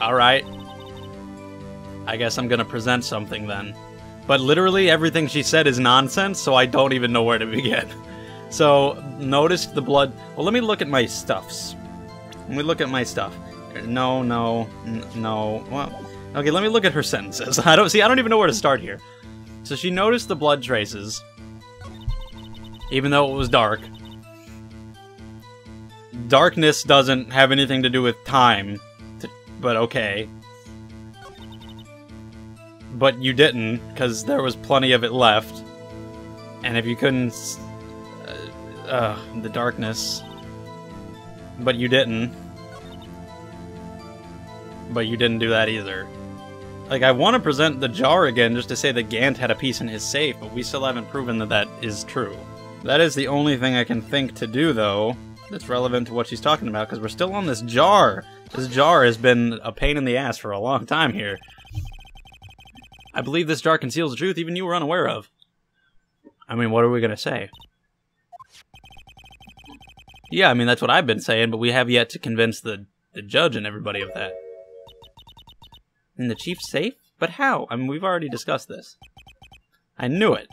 Alright. I guess I'm gonna present something then. But literally everything she said is nonsense, so I don't even know where to begin. So, notice the blood... Well, let me look at my stuffs. Let me look at my stuff. No, no, no... Well, okay, let me look at her sentences. I don't even know where to start here. So she noticed the blood traces, even though it was dark. Darkness doesn't have anything to do with time, but okay. But you didn't, because there was plenty of it left. And if you couldn't... the darkness. But you didn't. But you didn't do that either. Like, I want to present the jar again just to say that Gant had a piece in his safe, but we still haven't proven that that is true. That is the only thing I can think to do, though, that's relevant to what she's talking about, because we're still on this jar. This jar has been a pain in the ass for a long time here. I believe this jar conceals the truth even you were unaware of. I mean, what are we gonna say? Yeah, I mean, that's what I've been saying, but we have yet to convince the judge and everybody of that. And the chief's safe? But how? I mean, we've already discussed this. I knew it.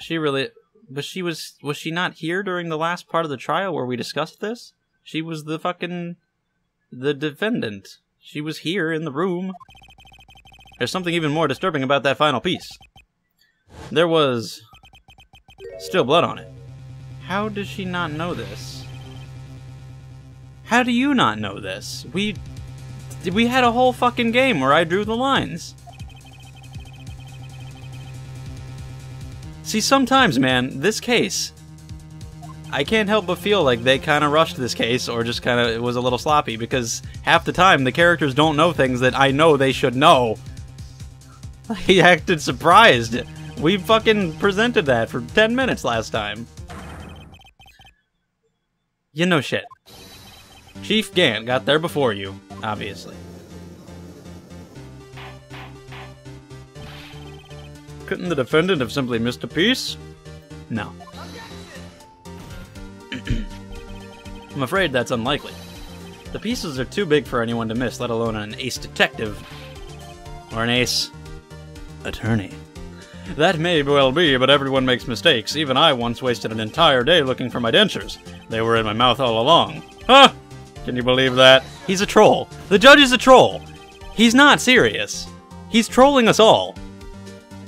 She really... But she was she not here during the last part of the trial where we discussed this? She was the fucking... the defendant. She was here in the room. There's something even more disturbing about that final piece. There was... still blood on it. How does she not know this? How do you not know this? We had a whole fucking game where I drew the lines. See, sometimes, man, this case... I can't help but feel like they kind of rushed this case, or just kind of it was a little sloppy, because half the time the characters don't know things that I know they should know. He acted surprised. We fucking presented that for 10 minutes last time. You know shit. Chief Gant got there before you, obviously. Couldn't the defendant have simply missed a piece? No. I'm afraid that's unlikely. The pieces are too big for anyone to miss, let alone an ace detective. Or an ace... attorney. That may well be, but everyone makes mistakes. Even I once wasted an entire day looking for my dentures. They were in my mouth all along. Huh! Can you believe that? He's a troll. The judge is a troll. He's not serious. He's trolling us all.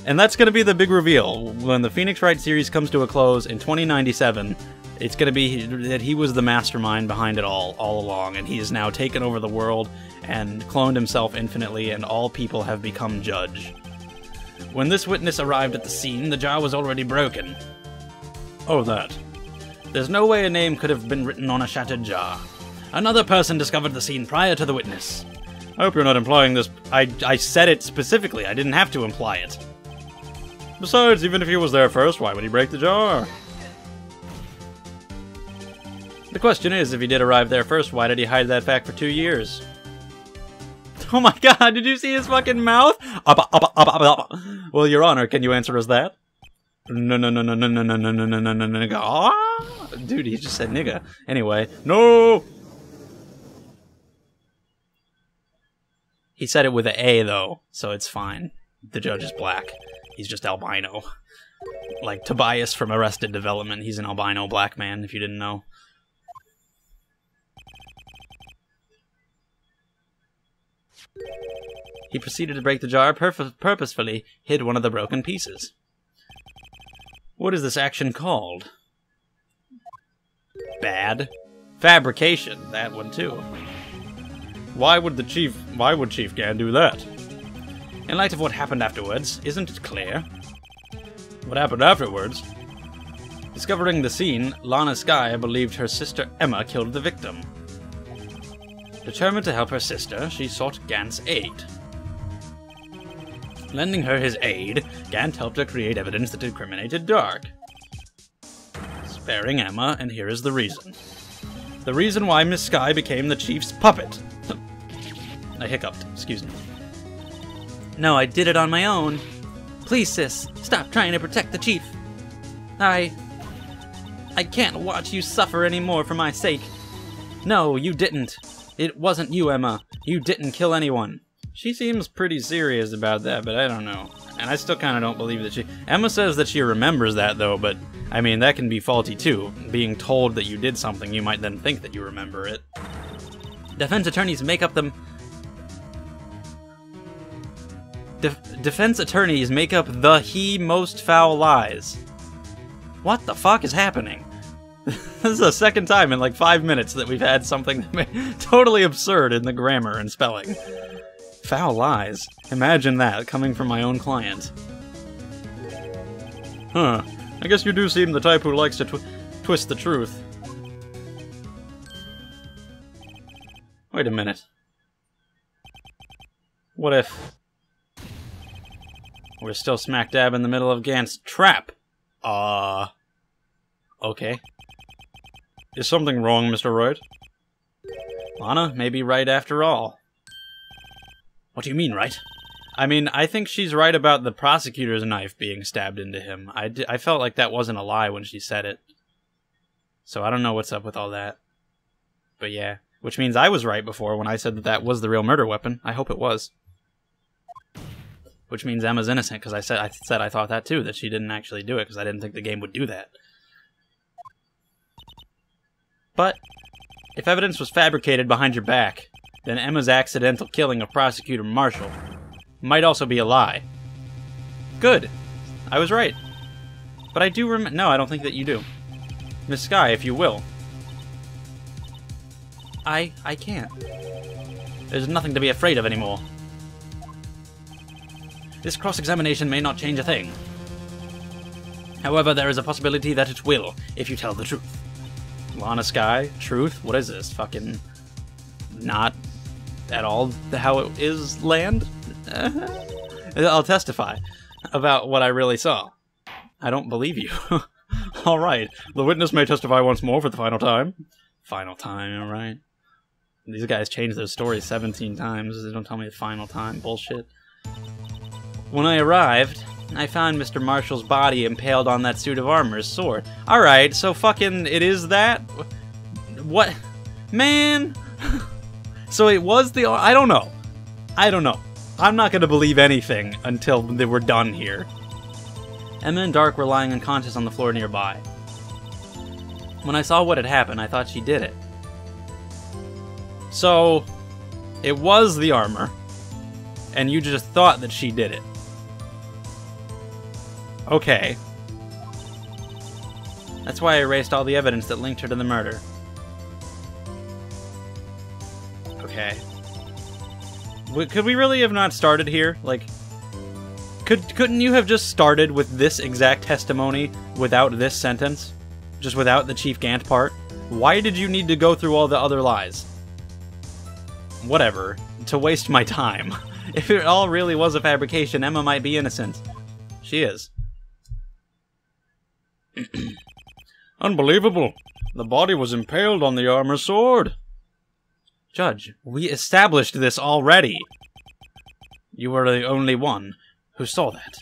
And that's gonna be the big reveal. When the Phoenix Wright series comes to a close in 2097, it's going to be that he was the mastermind behind it all along, and he has now taken over the world and cloned himself infinitely, and all people have become judge. When this witness arrived at the scene, the jar was already broken. Oh, that. There's no way a name could have been written on a shattered jar. Another person discovered the scene prior to the witness. I hope you're not implying this. I said it specifically. I didn't have to imply it. Besides, even if he was there first, why would he break the jar? The question is, if he did arrive there first, why did he hide that fact for 2 years? Oh my god, did you see his fucking mouth? Well, Your Honor, can you answer us that? No, dude, he just said nigga. Anyway, no! He said it with an A, though, so it's fine. The judge is black. He's just albino. Like Tobias from Arrested Development, he's an albino black man, if you didn't know. He proceeded to break the jar, purposefully hid one of the broken pieces. What is this action called? Bad. Fabrication, that one too. Why would Chief Gant do that? In light of what happened afterwards, isn't it clear? What happened afterwards? Discovering the scene, Lana Skye believed her sister Ema killed the victim. Determined to help her sister, she sought Gant's aid. Lending her his aid, Gant helped her create evidence that incriminated Darke, sparing Ema, and here is the reason. The reason why Miss Skye became the chief's puppet. I hiccuped, excuse me. No, I did it on my own. Please, sis, stop trying to protect the chief. I can't watch you suffer anymore for my sake. No, you didn't. It wasn't you, Ema. You didn't kill anyone. She seems pretty serious about that, but I don't know. And I still kind of don't believe that she... Ema says that she remembers that, though, but... I mean, that can be faulty, too. Being told that you did something, you might then think that you remember it. Defense attorneys make up them... Defense attorneys make up the most foul lies. What the fuck is happening? This is the second time in like 5 minutes that we've had something totally absurd in the grammar and spelling. Foul lies. Imagine that, coming from my own client. Huh. I guess you do seem the type who likes to twist the truth. Wait a minute. What if... We're still smack dab in the middle of Gant's trap. Okay. Is something wrong, Mr. Wright? Lana may be right after all. What do you mean, Wright? I mean, I think she's right about the prosecutor's knife being stabbed into him. I felt like that wasn't a lie when she said it. So I don't know what's up with all that. But yeah. Which means I was right before when I said that that was the real murder weapon. I hope it was. Which means Ema's innocent, because I said I thought that too, that she didn't actually do it, because I didn't think the game would do that. But, if evidence was fabricated behind your back, then Ema's accidental killing of Prosecutor Marshall might also be a lie. Good. I was right. But I do remember... No, I don't think that you do. Ms. Skye, if you will. I can't. There's nothing to be afraid of anymore. This cross-examination may not change a thing. However, there is a possibility that it will, if you tell the truth. Lana Skye? Truth? What is this? Fucking... not at all how it is land? I'll testify about what I really saw. I don't believe you. Alright, the witness may testify once more for the final time. Final time, alright. These guys changed their story 17 times. They don't tell me the final time. Bullshit. When I arrived, I found Mr. Marshall's body impaled on that suit of armor's sword. Alright, so fucking it is that? What? Man! So it was the... I don't know. I don't know. I'm not gonna believe anything until we're done here. Ema and Darke were lying unconscious on the floor nearby. When I saw what had happened, I thought she did it. So, it was the armor, and you just thought that she did it. Okay. That's why I erased all the evidence that linked her to the murder. Okay. Could we really have not started here? Like, couldn't you have just started with this exact testimony without this sentence? Just without the Chief Gant part? Why did you need to go through all the other lies? Whatever. To waste my time. If it all really was a fabrication, Ema might be innocent. She is. Unbelievable. The body was impaled on the armor sword. Judge, we established this already. You were the only one who saw that.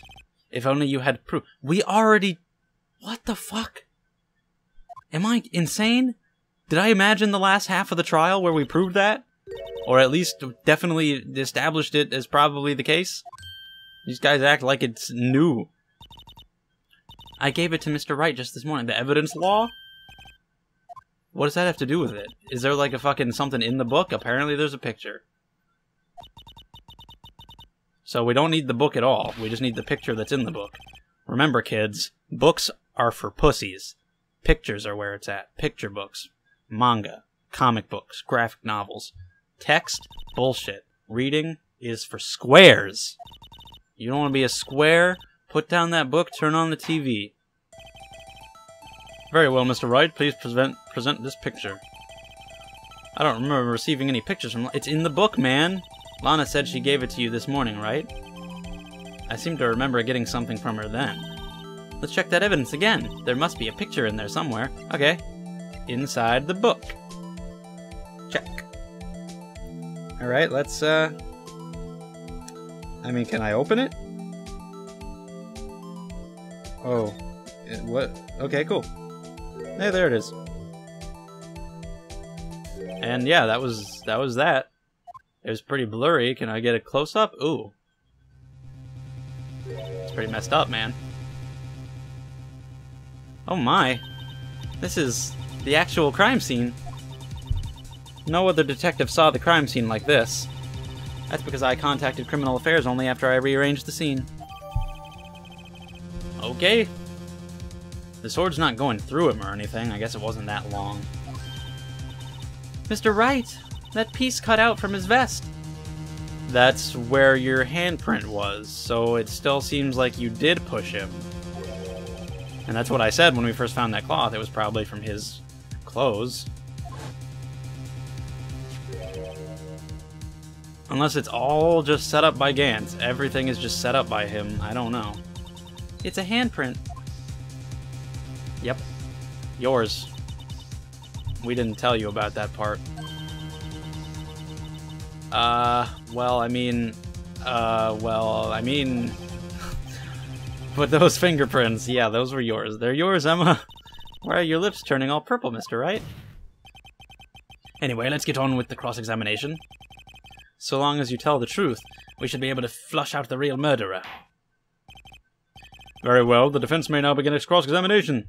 If only you had proof. We already... What the fuck? Am I insane? Did I imagine the last half of the trial where we proved that? Or at least definitely established it as probably the case. These guys act like it's new. I gave it to Mr. Wright just this morning. The evidence law? What does that have to do with it? Is there like a fucking something in the book? Apparently there's a picture. So we don't need the book at all. We just need the picture that's in the book. Remember, kids, books are for pussies. Pictures are where it's at. Picture books. Manga. Comic books. Graphic novels. Text? Bullshit. Reading is for squares. You don't want to be a square? Put down that book, turn on the TV. Very well, Mr. Wright. Please present this picture. I don't remember receiving any pictures from... It's in the book, man! Lana said she gave it to you this morning, right? I seem to remember getting something from her then. Let's check that evidence again. There must be a picture in there somewhere. Okay. Inside the book. Check. Alright, let's, I mean, can I open it? Oh. What? Okay, cool. Hey, there it is. And yeah, that was that. It was pretty blurry. Can I get a close-up? Ooh. It's pretty messed up, man. Oh my. This is the actual crime scene. No other detective saw the crime scene like this. That's because I contacted Criminal Affairs only after I rearranged the scene. Okay. The sword's not going through him or anything. I guess it wasn't that long. Mr. Wright, that piece cut out from his vest. That's where your handprint was, so it still seems like you did push him. And that's what I said when we first found that cloth. It was probably from his clothes. Unless it's all just set up by Gant. Everything is just set up by him. I don't know. It's a handprint. Yep. Yours. We didn't tell you about that part. Well, I mean... But those fingerprints, yeah, those were yours. They're yours, Emma. Why are your lips turning all purple, Mr. Wright? Anyway, let's get on with the cross-examination. So long as you tell the truth, we should be able to flush out the real murderer. Very well, the defense may now begin its cross-examination.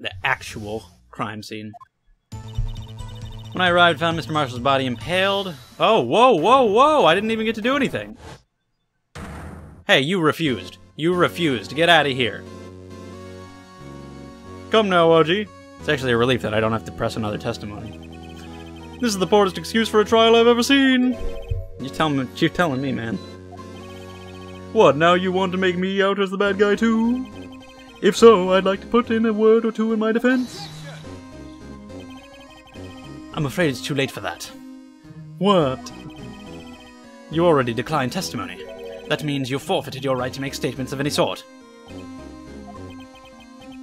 The actual crime scene. When I arrived, I found Mr. Marshall's body impaled. Oh, whoa, whoa, whoa! I didn't even get to do anything. Hey, you refused. You refused. Get out of here. Come now, OG. It's actually a relief that I don't have to press another testimony. This is the poorest excuse for a trial I've ever seen. You're telling me, man. What, now you want to make me out as the bad guy, too? If so, I'd like to put in a word or two in my defense. I'm afraid it's too late for that. What? You already declined testimony. That means you forfeited your right to make statements of any sort.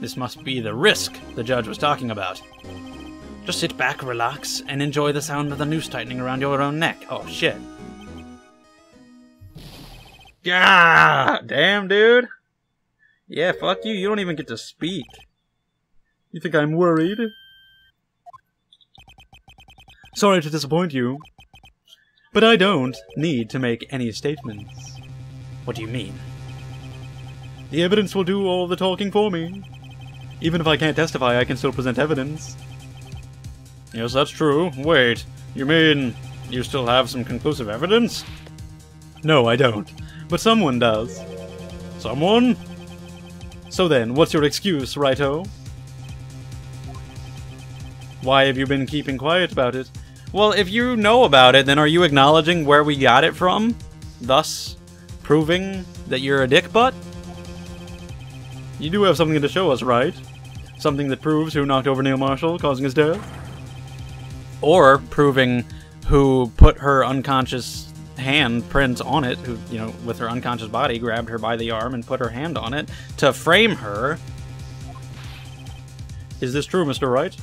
This must be the risk the judge was talking about. Just sit back, relax, and enjoy the sound of the noose tightening around your own neck. Oh, shit. Gah! Damn, dude. Yeah, fuck you. You don't even get to speak. You think I'm worried? Sorry to disappoint you, but I don't need to make any statements. What do you mean? The evidence will do all the talking for me. Even if I can't testify, I can still present evidence. Yes, that's true. Wait, you mean you still have some conclusive evidence? No, I don't. But someone does. Someone? So then, what's your excuse, Wrighto? Why have you been keeping quiet about it? Well, if you know about it, then are you acknowledging where we got it from? Thus, proving that you're a dickbutt? You do have something to show us, right? Something that proves who knocked over Neil Marshall, causing his death? Or proving who put her unconscious hand prints on it, who, you know, with her unconscious body, grabbed her by the arm and put her hand on it to frame her. Is this true, Mr. Wright?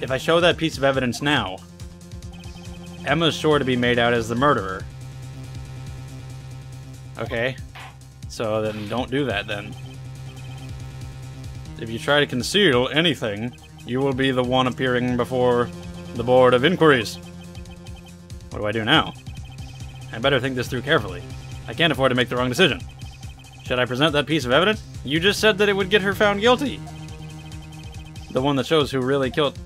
If I show that piece of evidence now, Emma's sure to be made out as the murderer. Okay, so then don't do that then. If you try to conceal anything, you will be the one appearing before the Board of Inquiries. What do I do now? I better think this through carefully. I can't afford to make the wrong decision. Should I present that piece of evidence? You just said that it would get her found guilty. The one that shows who really killed...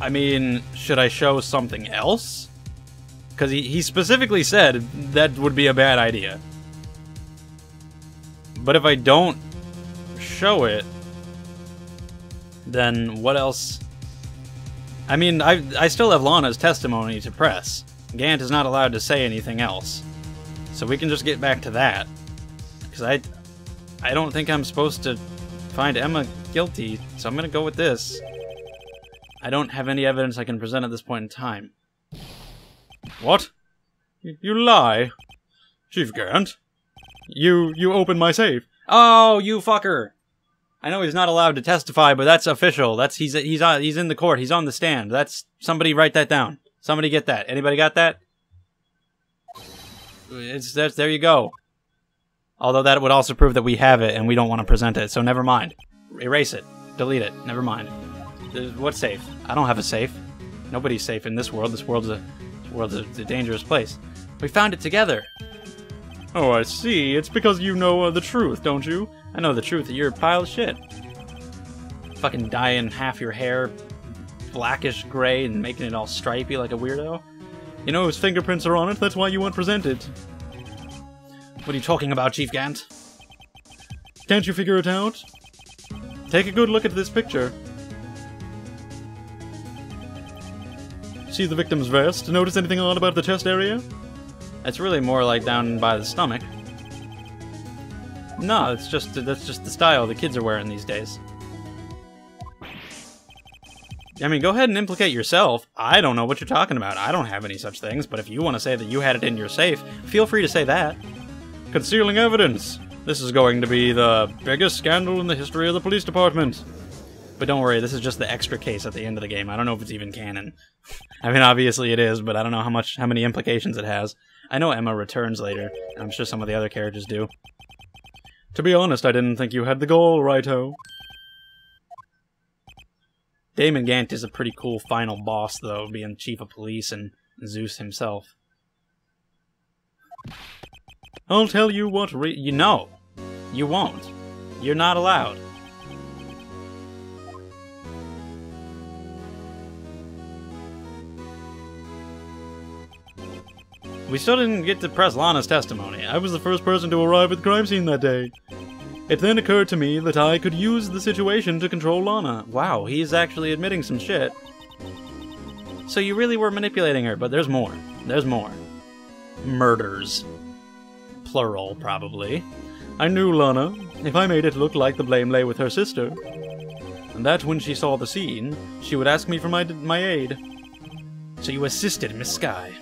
I mean, should I show something else? Because he specifically said that would be a bad idea. But if I don't show it, then what else? I mean, I still have Lana's testimony to press. Gant is not allowed to say anything else. So we can just get back to that. Because I don't think I'm supposed to find Emma guilty, so I'm going to go with this. I don't have any evidence I can present at this point in time. What? You lie. Chief Gant. You opened my safe. Oh, you fucker! I know he's not allowed to testify, but that's official. That's he's in the court. He's on the stand. That's somebody write that down. Somebody get that. Anybody got that? That's there you go. Although that would also prove that we have it and we don't want to present it. So never mind. Erase it. Delete it. Never mind. What's safe? I don't have a safe. Nobody's safe in this world. This world's a dangerous place. We found it together. Oh, I see. It's because you know the truth, don't you? I know the truth that you're a pile of shit. Fucking dyeing half your hair blackish gray and making it all stripy like a weirdo. You know whose fingerprints are on it. That's why you weren't presented. What are you talking about, Chief Gant? Can't you figure it out? Take a good look at this picture. See the victim's vest? Notice anything odd about the chest area? It's really more like down by the stomach. No, it's just that's just the style the kids are wearing these days. I mean, go ahead and implicate yourself. I don't know what you're talking about. I don't have any such things, but if you want to say that you had it in your safe, feel free to say that. Concealing evidence. This is going to be the biggest scandal in the history of the police department. But don't worry, this is just the extra case at the end of the game. I don't know if it's even canon. I mean, obviously it is, but I don't know how many implications it has. I know Ema returns later, and I'm sure some of the other characters do. To be honest, I didn't think you had the goal, Wrighto. Damon Gant is a pretty cool final boss, though, being chief of police and Zeus himself. I'll tell you what you know. You won't. You're not allowed. We still didn't get to press Lana's testimony. I was the first person to arrive at the crime scene that day. It then occurred to me that I could use the situation to control Lana. Wow, he's actually admitting some shit. So you really were manipulating her, but there's more. There's more. Murders. Plural, probably. I knew Lana. If I made it look like the blame lay with her sister, and that when she saw the scene, she would ask me for my aid. So you assisted Miss Skye.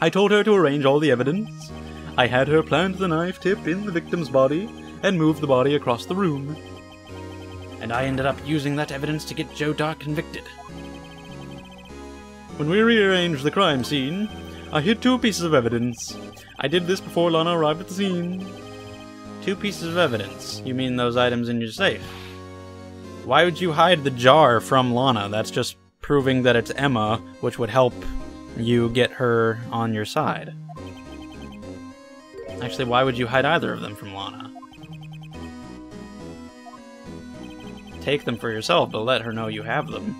I told her to arrange all the evidence. I had her plant the knife tip in the victim's body and move the body across the room. And I ended up using that evidence to get Joe Darke convicted. When we rearranged the crime scene, I hid two pieces of evidence. I did this before Lana arrived at the scene. Two pieces of evidence? You mean those items in your safe? Why would you hide the jar from Lana? That's just proving that it's Ema, which would help you get her on your side. Actually, why would you hide either of them from Lana? Take them for yourself, but let her know you have them.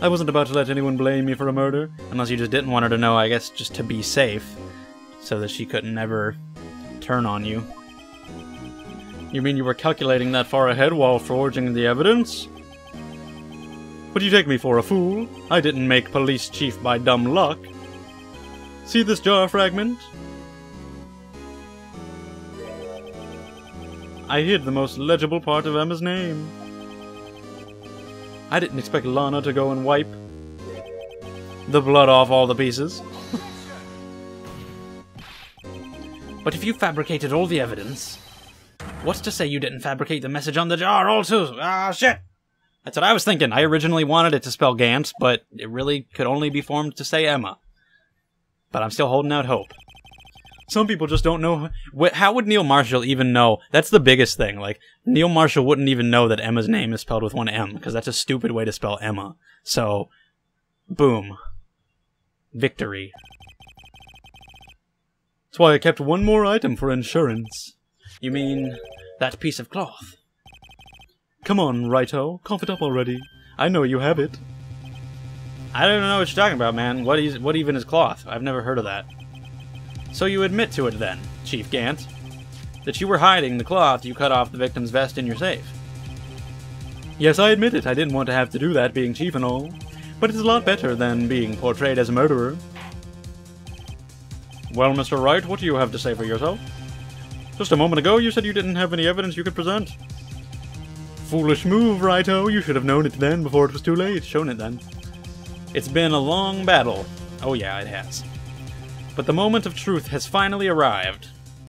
I wasn't about to let anyone blame me for a murder, unless you just didn't want her to know, I guess, just to be safe, so that she couldn't ever turn on you. You mean you were calculating that far ahead while forging the evidence? What do you take me for, a fool? I didn't make police chief by dumb luck. See this jar fragment? I hid the most legible part of Ema's name. I didn't expect Lana to go and wipe the blood off all the pieces. But if you fabricated all the evidence, what's to say you didn't fabricate the message on the jar also? Ah, shit! That's what I was thinking. I originally wanted it to spell Gant, but it really could only be formed to say Ema. But I'm still holding out hope. Some people just don't know. How would Neil Marshall even know? That's the biggest thing. Like, Neil Marshall wouldn't even know that Ema's name is spelled with one M, because that's a stupid way to spell Ema. So, boom. Victory. That's why I kept one more item for insurance. You mean that piece of cloth? Come on, Wrighto. Cough it up already. I know you have it. I don't know what you're talking about, man. What even is cloth? I've never heard of that. So you admit to it then, Chief Gant, that you were hiding the cloth you cut off the victim's vest in your safe. Yes, I admit it. I didn't want to have to do that, being chief and all. But it's a lot better than being portrayed as a murderer. Well, Mr. Wright, what do you have to say for yourself? Just a moment ago, you said you didn't have any evidence you could present. Foolish move, Wrighto. You should have known it then before it was too late. Shown it then. It's been a long battle. Oh yeah, it has. But the moment of truth has finally arrived.